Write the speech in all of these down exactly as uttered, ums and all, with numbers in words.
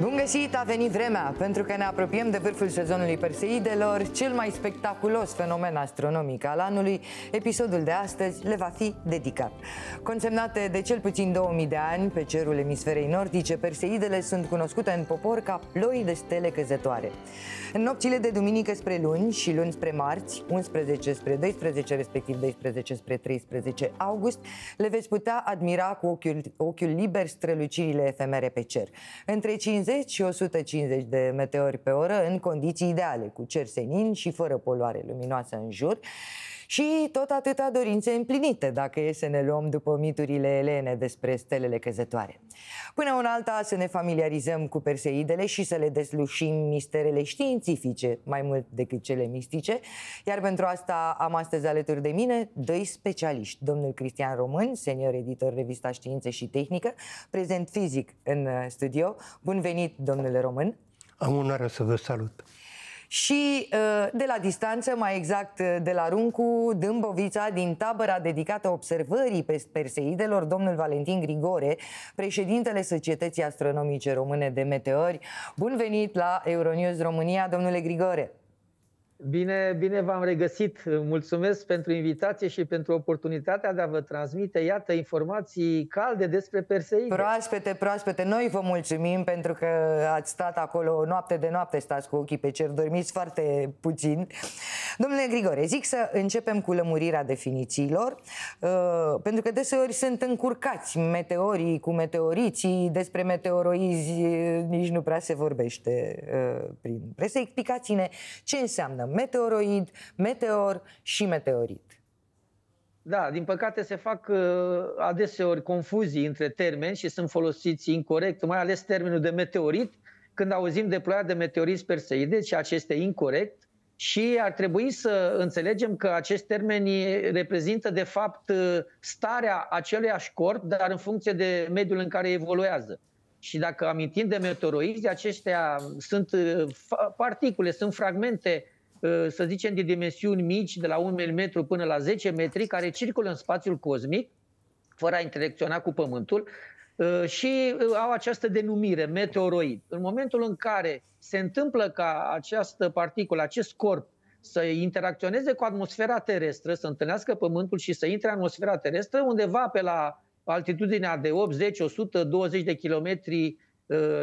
Bun găsit, a venit vremea, pentru că ne apropiem de vârful sezonului Perseidelor, cel mai spectaculos fenomen astronomic al anului. Episodul de astăzi le va fi dedicat. Consemnate de cel puțin două mii de ani pe cerul emisferei nordice, Perseidele sunt cunoscute în popor ca ploi de stele căzătoare. În nopțile de duminică spre luni și luni spre marți, unsprezece spre doisprezece, respectiv doisprezece spre treisprezece august, le veți putea admira cu ochiul, ochiul liber strălucirile efemere pe cer. Între cincizeci și o sută cincizeci de meteori pe oră, în condiții ideale, cu cer senin și fără poluare luminoasă în jur, și tot atâtea dorințe împlinite, dacă e să ne luăm după miturile elene despre stelele căzătoare. Până una alta, să ne familiarizăm cu Perseidele și să le deslușim misterele științifice, mai mult decât cele mistice, iar pentru asta am astăzi alături de mine doi specialiști, domnul Cristian Român, senior editor revista Știință și Tehnică, prezent fizic în studio. Bun venit, domnule Român! Am onoarea să vă salut! Și de la distanță, mai exact de la Runcu, Dâmbovița, din tabăra dedicată observării Perseidelor, domnul Valentin Grigore, președintele Societății Astronomice Române de Meteori. Bun venit la Euronews România, domnule Grigore! Bine, bine v-am regăsit! Mulțumesc pentru invitație și pentru oportunitatea de a vă transmite, iată, informații calde despre Perseide. Proaspete, proaspete! Noi vă mulțumim pentru că ați stat acolo noapte de noapte, stați cu ochii pe cer, dormiți foarte puțin. Domnule Grigore, zic să începem cu lămurirea definițiilor, pentru că deseori sunt încurcați meteorii cu meteoriții, despre meteoroizi nici nu prea se vorbește prin presă. Explicați-ne ce înseamnă meteoroid, meteor și meteorit. Da, din păcate se fac adeseori confuzii între termeni și sunt folosiți incorect, mai ales termenul de meteorit, când auzim de ploaia de meteoriți Perseide, și acest este incorect. Și ar trebui să înțelegem că acești termeni reprezintă, de fapt, starea aceluiași corp, dar în funcție de mediul în care evoluează. Și dacă amintim de meteoroizi, aceștia sunt particule, sunt fragmente, să zicem, de dimensiuni mici, de la un milimetru până la zece metri, care circulă în spațiul cosmic, fără a interacționa cu Pământul, și au această denumire, meteoroid. În momentul în care se întâmplă ca această particulă, acest corp, să interacționeze cu atmosfera terestră, să întâlnească Pământul și să intre în atmosfera terestră, undeva pe la altitudinea de optzeci o sută douăzeci de kilometri,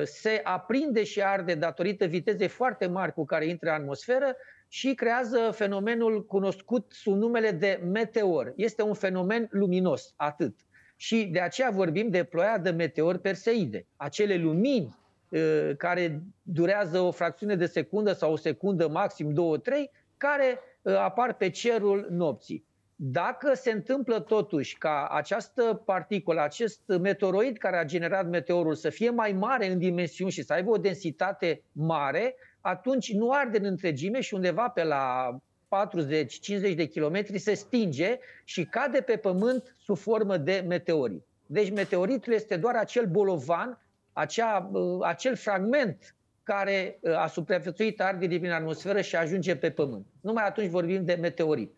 se aprinde și arde datorită vitezei foarte mari cu care intră în atmosferă și creează fenomenul cunoscut sub numele de meteor. Este un fenomen luminos, atât. Și de aceea vorbim de ploaia de meteori Perseide, acele lumini e, care durează o fracțiune de secundă sau o secundă, maxim două trei, care e, apar pe cerul nopții. Dacă se întâmplă totuși ca această particulă, acest meteoroid care a generat meteorul să fie mai mare în dimensiuni și să aibă o densitate mare, atunci nu arde în întregime și undeva pe la patruzeci cincizeci de kilometri se stinge și cade pe Pământ sub formă de meteorit. Deci meteoritul este doar acel bolovan, acea, acel fragment care a supraviețuit, arde din atmosferă și ajunge pe Pământ. Numai atunci vorbim de meteorit.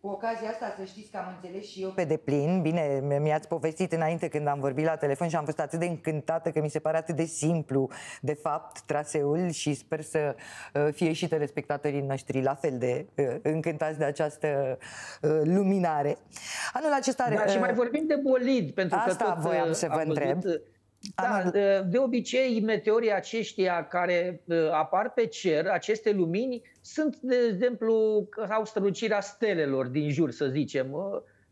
Cu ocazia asta, să știți că am înțeles și eu pe deplin. Bine, mi-ați povestit înainte când am vorbit la telefon și am fost atât de încântată că mi se pare atât de simplu, de fapt, traseul, și sper să fie și telespectatorii noștri la fel de încântați de această luminare. Anul acesta... Da, și mai vorbim de bolid, pentru că tot voiam să vă întreb. Da, de obicei, meteorii aceștia care apar pe cer, aceste lumini, sunt, de exemplu, au strălucirea stelelor din jur, să zicem.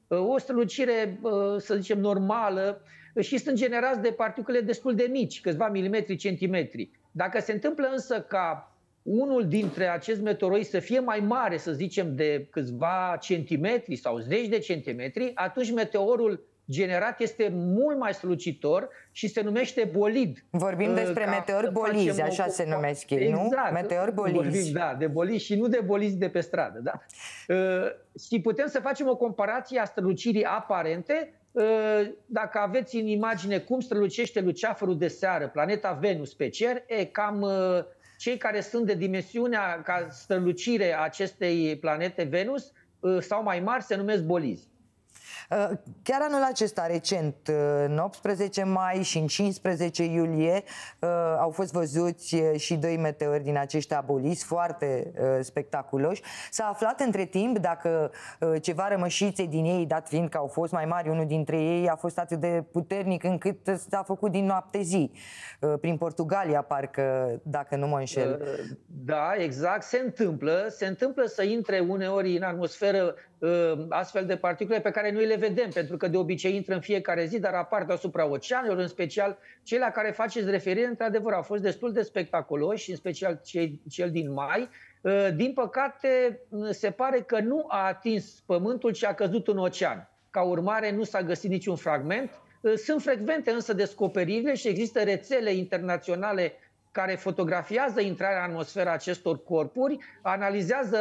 O strălucire, să zicem, normală, și sunt generați de particule destul de mici, câțiva milimetri, centimetri. Dacă se întâmplă însă ca unul dintre acești meteoroi să fie mai mare, să zicem, de câțiva centimetri sau zeci de centimetri, atunci meteorul generat este mult mai strălucitor și se numește bolid. Vorbim despre meteori bolizi, așa se numesc ei, nu? Exact. Meteori bolizi. Da, de bolizi și nu de bolizi de pe stradă. Da. Și putem să facem o comparație a strălucirii aparente. Dacă aveți în imagine cum strălucește luceafărul de seară, planeta Venus, pe cer, e cam cei care sunt de dimensiunea ca strălucire a acestei planete Venus sau mai mari se numesc bolizi. Chiar anul acesta, recent, în optsprezece mai și în cincisprezece iulie, au fost văzuți și doi meteori din aceștia bolizi, foarte spectaculoși. S-a aflat între timp dacă ceva rămășițe din ei, dat fiind că au fost mai mari, unul dintre ei a fost atât de puternic încât s-a făcut din noapte zi, prin Portugalia, parcă, dacă nu mă înșel. Da, exact, se întâmplă. Se întâmplă să intre uneori în atmosferă astfel de particule pe care noi le vedem, pentru că de obicei intră în fiecare zi, dar apar deasupra oceanelor, în special cei la care faceți referire, într-adevăr, au fost destul de spectaculoși, în special cei, cel din mai. Din păcate, se pare că nu a atins Pământul, ci a căzut în ocean. Ca urmare, nu s-a găsit niciun fragment. Sunt frecvente însă descoperirile și există rețele internaționale care fotografiază intrarea în atmosfera acestor corpuri, analizează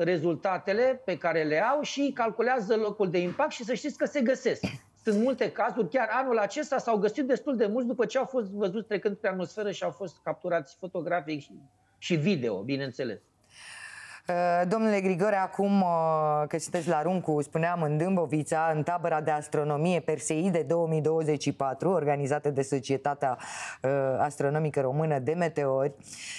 rezultatele pe care le au și calculează locul de impact și să știți că se găsesc. Sunt multe cazuri, chiar anul acesta s-au găsit destul de mulți după ce au fost văzuți trecând pe atmosferă și au fost capturați fotografic și, și video, bineînțeles. Domnule Grigore, acum că sunteți la Runcu, spuneam, în Dâmbovița, în tabăra de astronomie Perseide două mii douăzeci și patru, organizată de Societatea Astronomică Română de Meteori,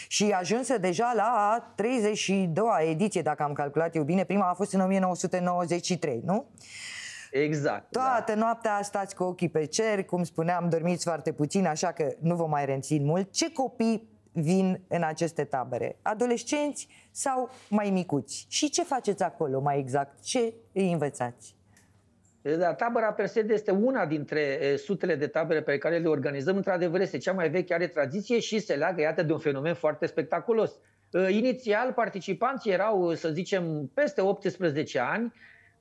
și ajunsă deja la treizeci și doua ediție, dacă am calculat eu bine. Prima a fost în o mie nouă sute nouăzeci și trei, nu? Exact. Toată da. noaptea stați cu ochii pe cer, cum spuneam, dormiți foarte puțin, așa că nu vă mai rețin mult. Ce copii vin în aceste tabere? Adolescenți sau mai micuți? Și ce faceți acolo mai exact? Ce îi învățați? Da, tabăra Perseide este una dintre sutele de tabere pe care le organizăm. Într-adevăr, este cea mai veche, are tradiție și se leagă, iată, de un fenomen foarte spectaculos. Inițial, participanții erau, să zicem, peste optsprezece ani,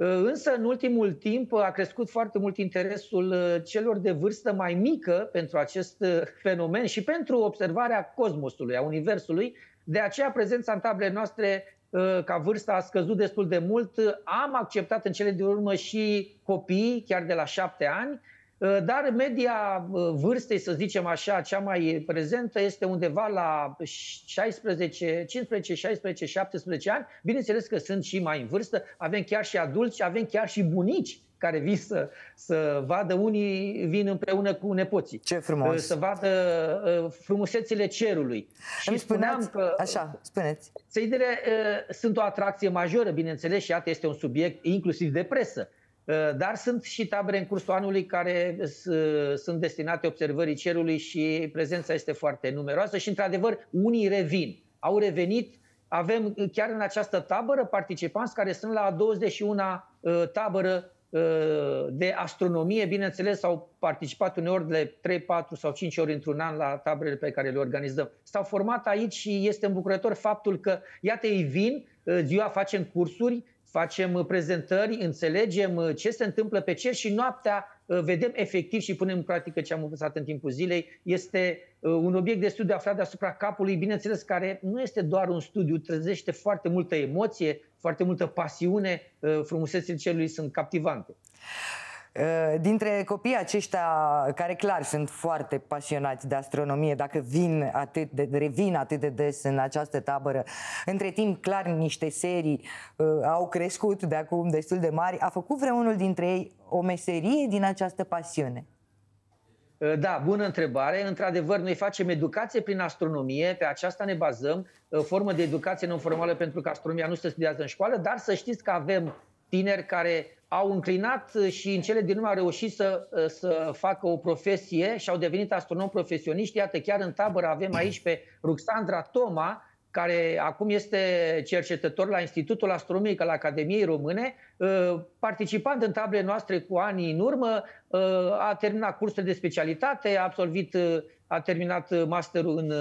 însă în ultimul timp a crescut foarte mult interesul celor de vârstă mai mică pentru acest fenomen și pentru observarea cosmosului, a universului. De aceea prezența în tablele noastre ca vârstă a scăzut destul de mult. Am acceptat în cele din urmă și copii, chiar de la șapte ani, dar media vârstei, să zicem așa, cea mai prezentă este undeva la cincisprezece, șaisprezece, șaptesprezece ani. Bineînțeles că sunt și mai în vârstă, avem chiar și adulți, avem chiar și bunici care vin să, să vadă, unii vin împreună cu nepoții. Ce frumos! Să vadă frumusețile cerului. Îmi și spuneam că... Așa, spuneți. Perseidele sunt o atracție majoră, bineînțeles, și iată, este un subiect inclusiv de presă. Dar sunt și tabere în cursul anului care sunt destinate observării cerului și prezența este foarte numeroasă și, într-adevăr, unii revin. Au revenit, avem chiar în această tabără participanți care sunt la douăzeci și una tabără de astronomie. Bineînțeles, au participat uneori de trei, patru sau cinci ori într-un an la taberele pe care le organizăm. S-au format aici și este îmbucurător faptul că, iată, ei vin, ziua facem cursuri, facem prezentări, înțelegem ce se întâmplă pe cer și noaptea vedem efectiv și punem în practică ce am învățat în timpul zilei. Este un obiect de studiu aflat deasupra capului, bineînțeles, care nu este doar un studiu, trezește foarte multă emoție, foarte multă pasiune, frumusețile cerului sunt captivante. Dintre copiii aceștia, care clar sunt foarte pasionați de astronomie, dacă vin atât de, revin atât de des în această tabără, între timp clar niște serii uh, au crescut de acum destul de mari, a făcut vreunul dintre ei o meserie din această pasiune? Da, bună întrebare. Într-adevăr, noi facem educație prin astronomie, pe aceasta ne bazăm, formă de educație non-formală, pentru că astronomia nu se studiază în școală, dar să știți că avem tineri care au înclinat și în cele din urmă au reușit să, să facă o profesie și au devenit astronomi profesioniști. Iată, chiar în tabără avem aici pe Ruxandra Toma, care acum este cercetător la Institutul Astronomic al Academiei Române, participant în tablele noastre cu ani în urmă, a terminat cursurile de specialitate, a absolvit, a terminat masterul în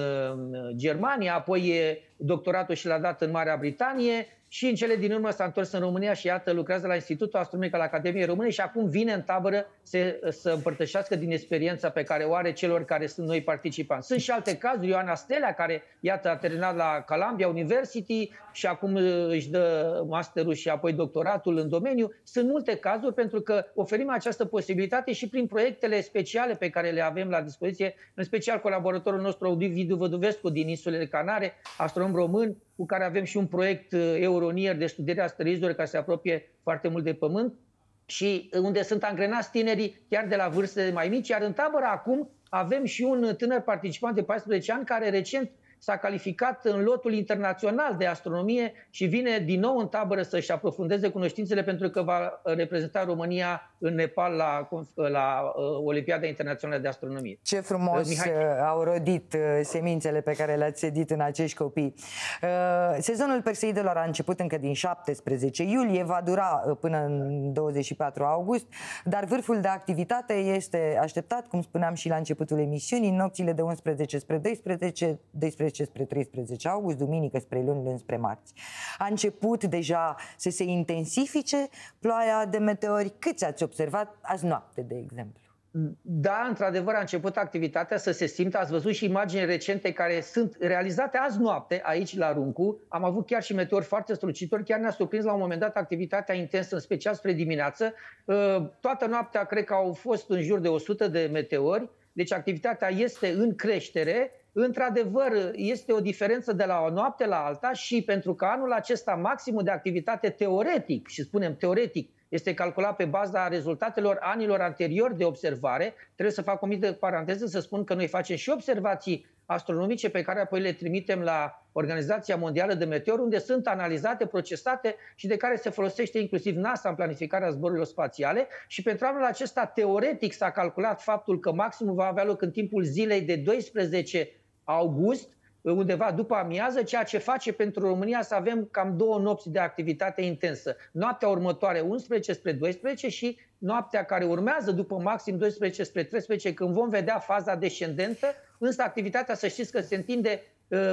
Germania, apoi doctoratul și l-a dat în Marea Britanie și în cele din urmă s-a întors în România și iată lucrează la Institutul Astronomic al Academiei Române și acum vine în tabără să, să împărtășească din experiența pe care o are celor care sunt noi participanți. Sunt și alte cazuri, Ioana Stelea, care iată a terminat la Columbia University și acum își dă masterul și apoi doctoratul în domeniu. Sunt multe cazuri pentru că oferim această posibilitate și prin proiectele speciale pe care le avem la dispoziție, în special colaboratorul nostru Ovidiu Văduvescu din insulele Canare, astronom român, cu care avem și un proiect Euronier de studierea asteroizilor care se apropie foarte mult de Pământ și unde sunt angrenați tinerii chiar de la vârste mai mici, iar în tabără acum avem și un tânăr participant de paisprezece ani care recent s-a calificat în lotul internațional de astronomie și vine din nou în tabără să-și aprofundeze cunoștințele pentru că va reprezenta România în Nepal la, la Olimpiada Internațională de Astronomie. Ce frumos Mihai. Au rodit semințele pe care le-ați sădit în acești copii. Sezonul Perseidelor a început încă din șaptesprezece iulie, va dura până în douăzeci și patru august, dar vârful de activitate este așteptat, cum spuneam și la începutul emisiunii, în nopțile de unsprezece spre doisprezece, doisprezece spre treisprezece august, duminică spre luni, luni spre marți. A început deja să se intensifice ploaia de meteori. Câți ați observat azi noapte, de exemplu? Da, într-adevăr a început activitatea să se simtă. Ați văzut și imagini recente care sunt realizate azi noapte aici la Runcu. Am avut chiar și meteori foarte strălucitori. Chiar ne-a surprins la un moment dat activitatea intensă, în special spre dimineață. Toată noaptea cred că au fost în jur de o sută de meteori. Deci activitatea este în creștere. Într-adevăr, este o diferență de la o noapte la alta și pentru că anul acesta maximul de activitate teoretic, și spunem teoretic, este calculat pe baza rezultatelor anilor anteriori de observare. Trebuie să fac o mică paranteză să spun că noi facem și observații astronomice pe care apoi le trimitem la Organizația Mondială de Meteor, unde sunt analizate, procesate și de care se folosește inclusiv NASA în planificarea zborurilor spațiale. Și pentru anul acesta, teoretic, s-a calculat faptul că maximul va avea loc în timpul zilei de doisprezece august, undeva după amiază, ceea ce face pentru România să avem cam două nopți de activitate intensă. Noaptea următoare unsprezece spre doisprezece și noaptea care urmează după maxim doisprezece spre treisprezece, când vom vedea faza descendentă, însă activitatea să știți că se întinde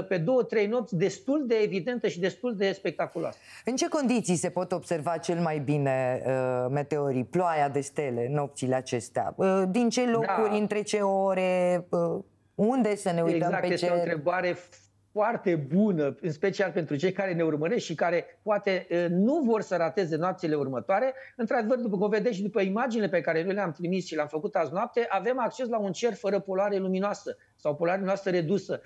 pe două, trei nopți destul de evidentă și destul de spectaculoasă. În ce condiții se pot observa cel mai bine uh, meteorii, ploaia de stele, nopțile acestea? Uh, din ce locuri, da. Între ce ore... Uh... Unde să ne uităm exact, pe cer? Exact, este o întrebare foarte bună, în special pentru cei care ne urmăresc și care poate nu vor să rateze noapțile următoare. Într-adevăr, după cum vedeți și după imaginile pe care noi le-am trimis și le-am făcut azi noapte, avem acces la un cer fără poluare luminoasă sau poluare luminoasă redusă.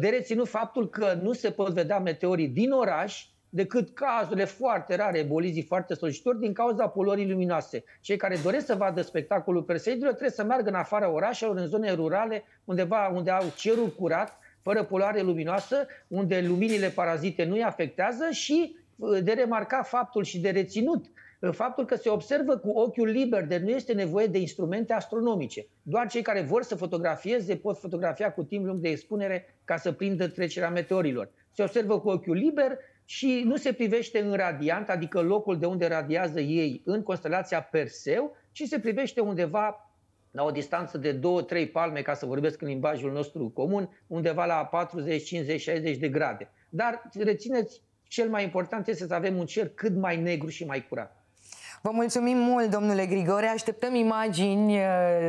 De reținut faptul că nu se pot vedea meteorii din oraș, decât cazurile foarte rare, bolizii foarte solicitori, din cauza poluării luminoase. Cei care doresc să vadă spectacolul Perseidelor trebuie să meargă în afara orașelor, în zone rurale, undeva unde au cerul curat, fără poluare luminoasă, unde luminile parazite nu îi afectează și de remarcat faptul și de reținut faptul că se observă cu ochiul liber, deci nu este nevoie de instrumente astronomice. Doar cei care vor să fotografieze pot fotografia cu timp lung de expunere ca să prindă trecerea meteorilor. Se observă cu ochiul liber și nu se privește în radiant, adică locul de unde radiază ei în constelația Perseu, ci se privește undeva la o distanță de două trei palme, ca să vorbesc în limbajul nostru comun, undeva la patruzeci, cincizeci, șaizeci de grade. Dar rețineți, cel mai important este să avem un cer cât mai negru și mai curat. Vă mulțumim mult, domnule Grigore. Așteptăm imagini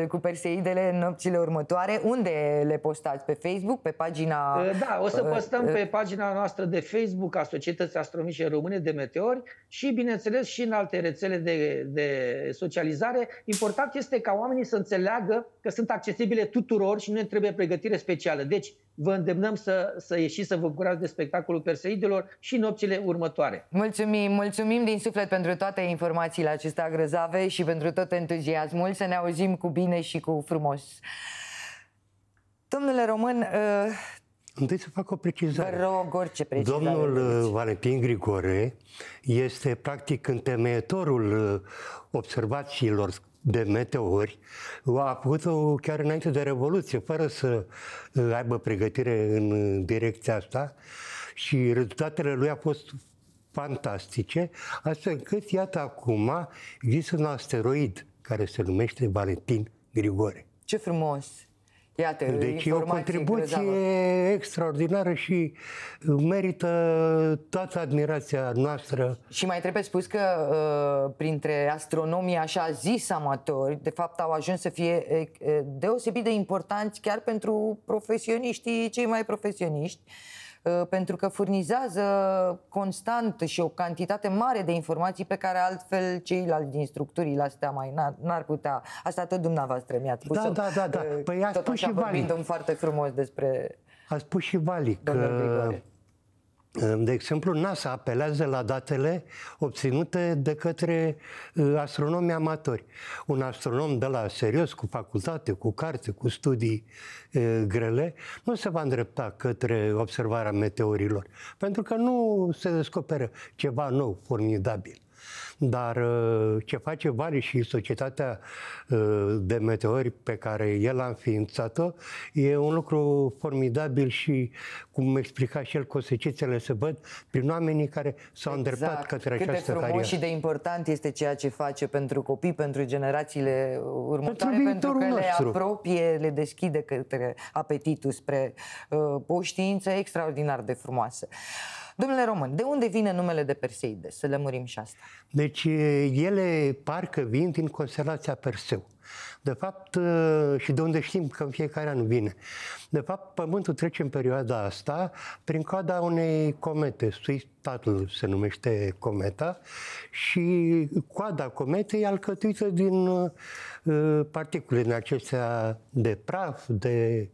cu Perseidele în nopțile următoare. Unde le postați? Pe Facebook? Pe pagina... Da, o să postăm pe pagina noastră de Facebook a Societății Astronomice Române de Meteori și, bineînțeles, și în alte rețele de, de socializare. Important este ca oamenii să înțeleagă că sunt accesibile tuturor și nu ne trebuie pregătire specială. Deci, vă îndemnăm să, să ieșiți să vă bucurați de spectacolul Perseidelor și nopțile următoare. Mulțumim, mulțumim din suflet pentru toate informațiile acestea grăzave și pentru tot entuziasmul. Să ne auzim cu bine și cu frumos. Domnule Român, uh... întâi să fac o precizare. Vă rog, orice precizare. Domnul Valentin Grigore este practic întemeietorul observațiilor de meteori, a făcut-o chiar înainte de Revoluție, fără să aibă pregătire în direcția asta și rezultatele lui au fost fantastice, astfel încât, iată, acum există un asteroid care se numește Valentin Grigore. Ce frumos! Iată, deci e o contribuție grezavă. extraordinară și merită toată admirația noastră. Și mai trebuie spus că printre astronomii așa zis amatori, de fapt au ajuns să fie deosebit de importanți chiar pentru profesioniștii cei mai profesioniști, pentru că furnizează constant și o cantitate mare de informații pe care altfel ceilalți din structurile astea mai n-ar putea. Asta tot dumneavoastră mi-ați spus. Da, da, da, da. Păi a spus și Vali. Foarte frumos despre... A spus și Vali că, de exemplu, NASA apelează la datele obținute de către astronomi amatori. Un astronom de la serios, cu facultate, cu carte, cu studii e, grele, nu se va îndrepta către observarea meteorilor, pentru că nu se descoperă ceva nou, formidabil. Dar ce face Vali și Societatea de Meteori pe care el a înființat-o e un lucru formidabil și, cum explica și el, consecințele se văd prin oamenii care s-au îndreptat către această carieră. Cât de frumos și de important este ceea ce face pentru copii, pentru generațiile următoare, pentru că le apropie, le deschide către apetitul spre o știință extraordinar de frumoasă. Domnule Român, de unde vine numele de Perseide? Să lămurim și asta. Deci ele parcă vin din constelația Perseu. De fapt, și de unde știm că în fiecare an vine. De fapt, Pământul trece în perioada asta prin coada unei comete, Suitatul se numește cometa, și coada cometei e alcătuită din particule din acestea de praf, de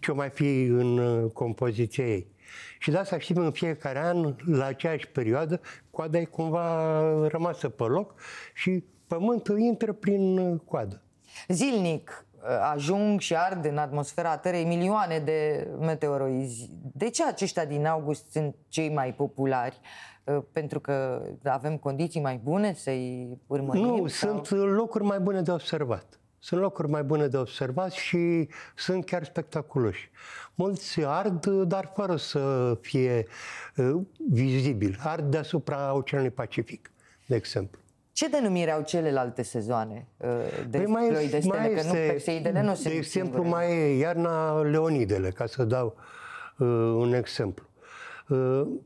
ce mai fi în compoziția ei. Și de asta știm în fiecare an, la aceeași perioadă, coada e cumva rămasă pe loc și Pământul intră prin coadă. Zilnic ajung și ard în atmosfera Terei milioane de meteoroizi. De ce aceștia din august sunt cei mai populari? Pentru că avem condiții mai bune să-i urmărim? Nu, sau? Sunt locuri mai bune de observat. Sunt locuri mai bune de observat și sunt chiar spectaculoși. Mulți ard, dar fără să fie uh, vizibili. Ard deasupra Oceanului Pacific, de exemplu. Ce denumire au celelalte sezoane uh, de păi mai ploi de stele? Mai că este, nu, Perseidele nu se de exemplu, singure. Mai e iarna Leonidele, ca să dau uh, un exemplu.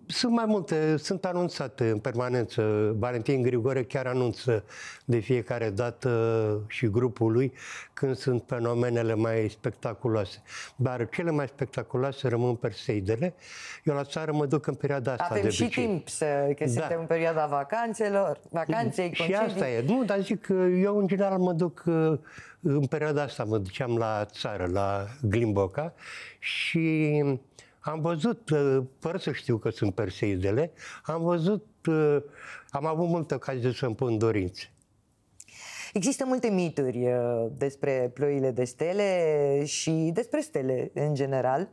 Sunt mai multe, sunt anunțate în permanență. Valentin Grigore chiar anunță de fiecare dată și grupul lui când sunt fenomenele mai spectaculoase. Dar cele mai spectaculoase rămân Perseidele. Eu la țară mă duc în perioada asta. Avem de și obicei. timp, să, că da. suntem în perioada vacanțelor, vacanței, concedii. Și asta e. Nu, dar zic că eu în general mă duc... În perioada asta mă duceam la țară, la Glimboca și... Am văzut, fără să știu că sunt Perseidele, am văzut, am avut multă ocazie să-mi pun dorințe. Există multe mituri despre ploile de stele și despre stele în general.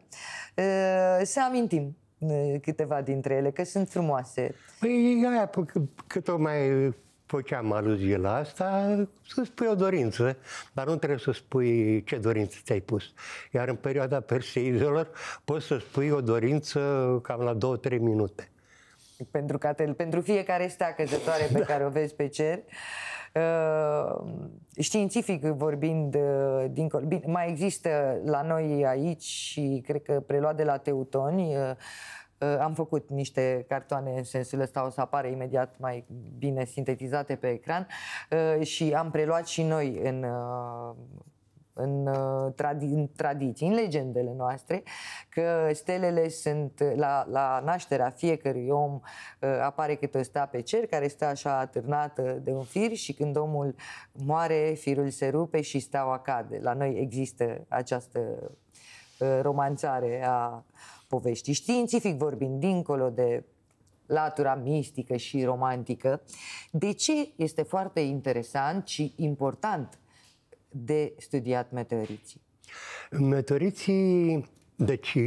Să amintim câteva dintre ele, că sunt frumoase. Păi, aia, cât o mai făceam aluzie la asta, să spui o dorință, dar nu trebuie să spui ce dorință ți-ai pus. Iar în perioada Perseidelor poți să spui o dorință cam la două-trei minute. Pentru, că, pentru fiecare stea căzătoare pe da. care o vezi pe cer, științific vorbind, dincolo, mai există la noi aici și cred că preluat de la teutoni, am făcut niște cartoane în sensul ăsta, o să apară imediat mai bine sintetizate pe ecran și am preluat și noi în, în, tradi în tradiții, în legendele noastre, că stelele sunt, la, la nașterea fiecărui om apare câte o stea pe cer, care stă așa atârnată de un fir și când omul moare, firul se rupe și steaua cade. La noi există această romanțare a poveștii. Științific vorbind, dincolo de latura mistică și romantică, de ce este foarte interesant și important de studiat meteoriții? Meteoriții, deci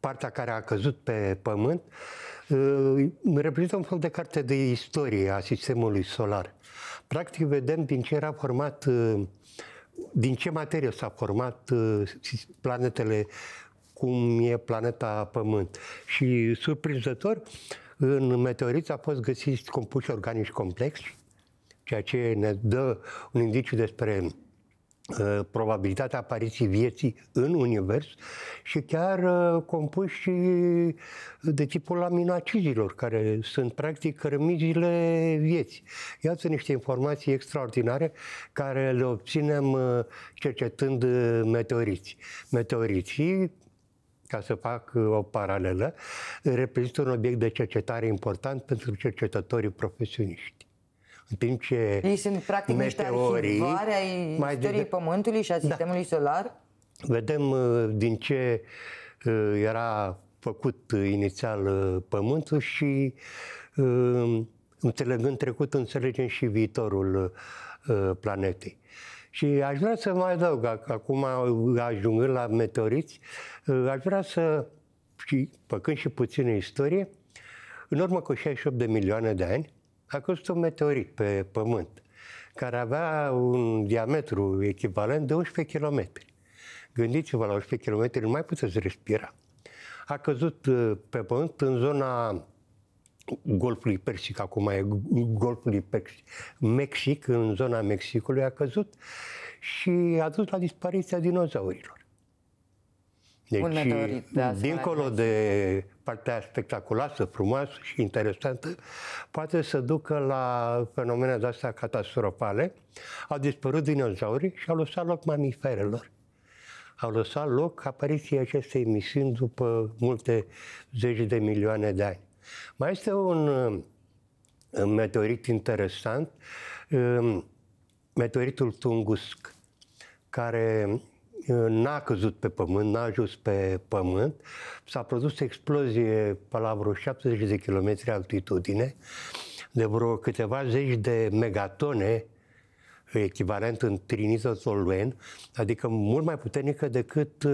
partea care a căzut pe Pământ, reprezintă un fel de carte de istorie a sistemului solar. Practic vedem din ce era format, din ce materie s-a format planetele, cum e planeta Pământ. Și, surprinzător, în meteoriți a fost găsiți compuși organici complexi, ceea ce ne dă un indiciu despre probabilitatea apariției vieții în univers și chiar compuși de tipul aminoacizilor, care sunt practic cărămizile vieții. Iată niște informații extraordinare care le obținem cercetând meteoriți. Meteoriții, ca să fac o paralelă, reprezintă un obiect de cercetare important pentru cercetătorii profesioniști. În timp ce ei sunt practic meteorii, niște arhivare ai istoriei de... Pământului și a sistemului da. solar. Vedem din ce era făcut inițial Pământul și înțelegând trecut, înțelegem și viitorul planetei. Și aș vrea să mai adaug, acum ajungând la meteoriți, aș vrea să, și făcând și puțină istorie, în urmă cu șaizeci și opt de milioane de ani, a căzut un meteorit pe Pământ, care avea un diametru echivalent de unsprezece kilometri. Gândiți-vă, la unsprezece kilometri nu mai puteți respira. A căzut pe Pământ în zona Golfului Persic, acum e Golful Persic, Mexic, în zona Mexicului a căzut și a dus la dispariția dinozaurilor. Deci, dincolo de partea spectaculoasă, frumoasă și interesantă, poate să ducă la fenomene de-astea catastrofale. Au dispărut dinozaurii și au lăsat loc mamiferelor. Au lăsat loc apariției acestei emisiuni după multe zeci de milioane de ani. Mai este un meteorit interesant, meteoritul Tunguska, care n-a căzut pe Pământ, n-a ajuns pe Pământ. S-a produs explozie pe la vreo șaptezeci de kilometri altitudine, de vreo câteva zeci de megatone, echivalent în trinizotoluen, adică mult mai puternică decât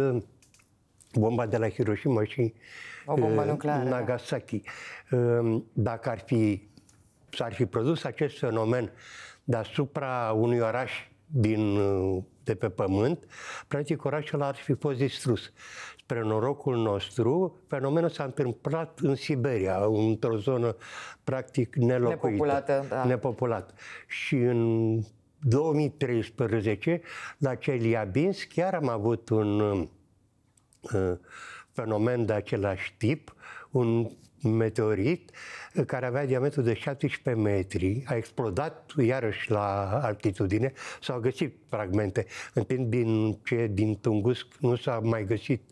bomba de la Hiroshima și o bombă nucleară, Nagasaki. Dacă ar fi, s-ar fi produs acest fenomen deasupra unui oraș din... de pe Pământ, practic orașul ar fi fost distrus. Spre norocul nostru, fenomenul s-a întâmplat în Siberia, într-o zonă practic nelocuită, nepopulată. Da. nepopulată. Și în două mii treisprezece, la Celiabinsk, chiar am avut un uh, fenomen de același tip, un meteorit care avea diametru de șaptesprezece metri, a explodat iarăși la altitudine, s-au găsit fragmente, în timp din ce din Tungusk nu s-a mai găsit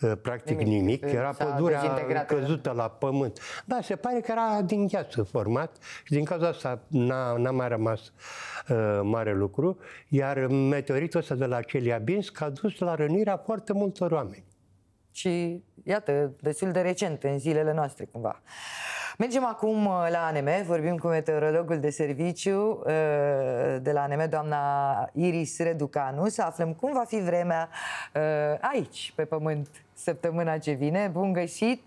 uh, practic nimic, nimic. Era pădurea căzută la Pământ. Da, se pare că era din gheață format și din cauza asta n-a mai rămas uh, mare lucru, iar meteoritul ăsta de la Celiabinsk a dus la rănirea foarte multor oameni. Și, iată, destul de recent, în zilele noastre, cumva. Mergem acum la A N M, vorbim cu meteorologul de serviciu de la A N M, doamna Iris Răducanu, să aflăm cum va fi vremea aici, pe Pământ, săptămâna ce vine. Bun găsit,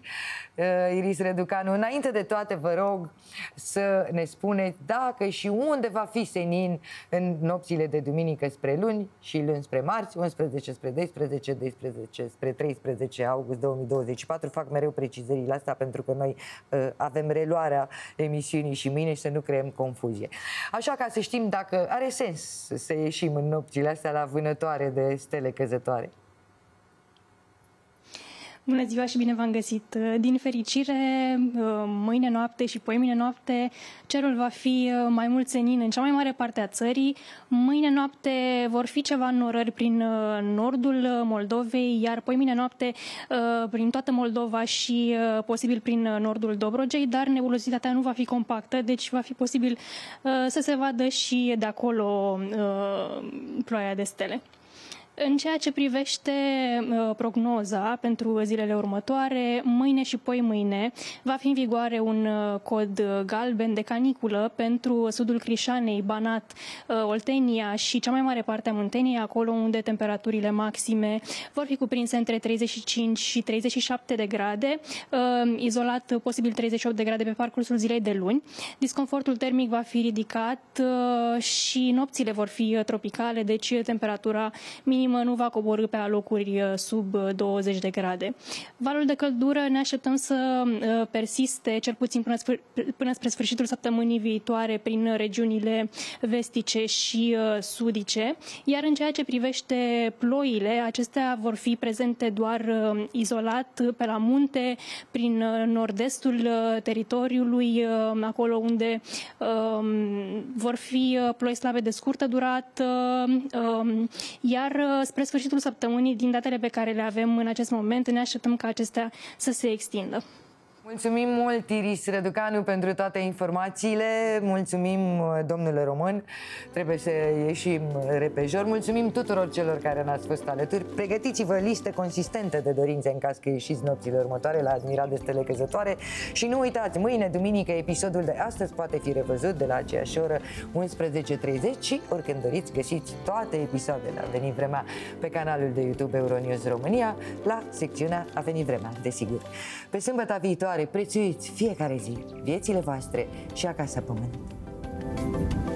Iris Răducanu. Înainte de toate, vă rog să ne spuneți dacă și unde va fi senin în nopțile de duminică spre luni și luni spre marți, unsprezece spre doisprezece, doisprezece spre treisprezece august două mii douăzeci și patru. Fac mereu precizările astea pentru că noi avem reluarea emisiunii și mâine și să nu creăm confuzie. Așa, ca să știm dacă are sens să ieșim în nopțile astea la vânătoare de stele căzătoare. Bună ziua și bine v-am găsit! Din fericire, mâine noapte și poimine noapte, cerul va fi mai mult senin în cea mai mare parte a țării. Mâine noapte vor fi ceva înnorări prin nordul Moldovei, iar poimine noapte prin toată Moldova și posibil prin nordul Dobrogei, dar nebulozitatea nu va fi compactă, deci va fi posibil să se vadă și de acolo ploaia de stele. În ceea ce privește uh, prognoza pentru zilele următoare, mâine și poimâine va fi în vigoare un uh, cod galben de caniculă pentru sudul Crișanei, Banat, uh, Oltenia și cea mai mare parte a Munteniei, acolo unde temperaturile maxime vor fi cuprinse între treizeci și cinci și treizeci și șapte de grade, uh, izolat posibil treizeci și opt de grade pe parcursul zilei de luni. Disconfortul termic va fi ridicat uh, și nopțile vor fi tropicale, deci temperatura minimă climă nu va coborî pe alocuri sub douăzeci de grade. Valul de căldură ne așteptăm să persiste cel puțin până, sfâr până spre sfârșitul săptămânii viitoare prin regiunile vestice și sudice, iar în ceea ce privește ploile, acestea vor fi prezente doar izolat pe la munte, prin nord-estul teritoriului, acolo unde vor fi ploi slabe de scurtă durată, iar spre sfârșitul săptămânii, din datele pe care le avem în acest moment, ne așteptăm ca acestea să se extindă. Mulțumim mult, Iris Răducanu, pentru toate informațiile. Mulțumim, domnule Român. Trebuie să ieșim repejor. Mulțumim tuturor celor care ne-ați fost alături. Pregătiți-vă liste consistente de dorințe în caz că ieșiți nopțile următoare la Admiral de Stele Căzătoare. Și nu uitați, mâine, duminică, episodul de astăzi poate fi revăzut de la aceeași oră, unsprezece treizeci, și oricând doriți, găsiți toate episoadele A venit vremea pe canalul de YouTube Euronews România, la secțiunea A venit vremea, desigur. Pe sâmbăta viitoare, prețuiți fiecare zi viețile voastre și acasă pământ.